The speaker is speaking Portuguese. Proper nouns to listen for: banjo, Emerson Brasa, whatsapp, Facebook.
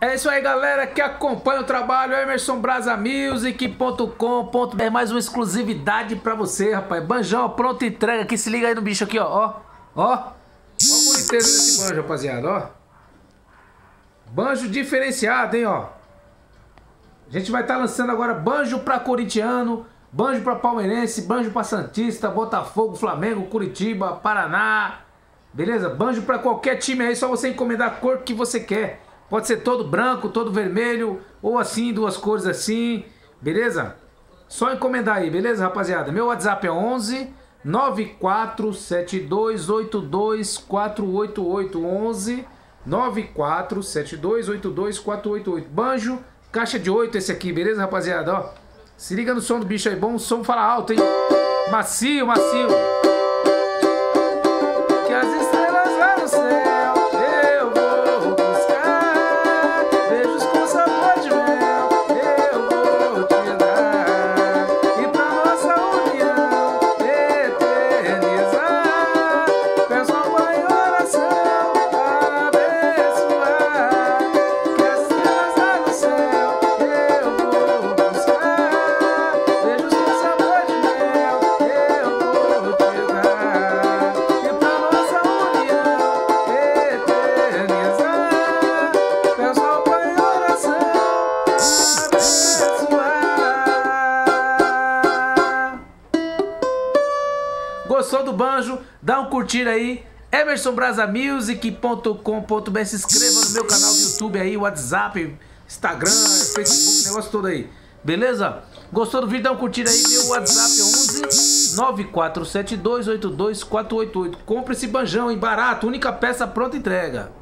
É isso aí, galera, que acompanha o trabalho emersonbrasamusic.com.br. É mais uma exclusividade pra você, rapaz. Banjão, pronto, entrega aqui. Se liga aí no bicho aqui, ó. Ó, ó. Ó a boniteza desse banjo, rapaziada, ó. Banjo diferenciado, hein, ó. A gente vai estar lançando agora banjo pra corintiano, banjo pra palmeirense, banjo pra santista, Botafogo, Flamengo, Curitiba, Paraná. Beleza? Banjo pra qualquer time aí, só você encomendar a cor que você quer. Pode ser todo branco, todo vermelho, ou assim, duas cores assim, beleza? Só encomendar aí, beleza, rapaziada? Meu WhatsApp é 11 9472822488, 11 9472822488. Banjo, caixa de 8 esse aqui, beleza, rapaziada? Ó, se liga no som do bicho aí, bom, o som fala alto, hein? Macio, macio. Que às vezes gostou do banjo? Dá um curtir aí. emersonbrasamusic.com.br. Se inscreva no meu canal do YouTube aí, WhatsApp, Instagram, Facebook, negócio todo aí. Beleza? Gostou do vídeo? Dá um curtir aí. Meu WhatsApp é 11 9472822488. Compre esse banjão, hein? Barato, única peça, pronta entrega.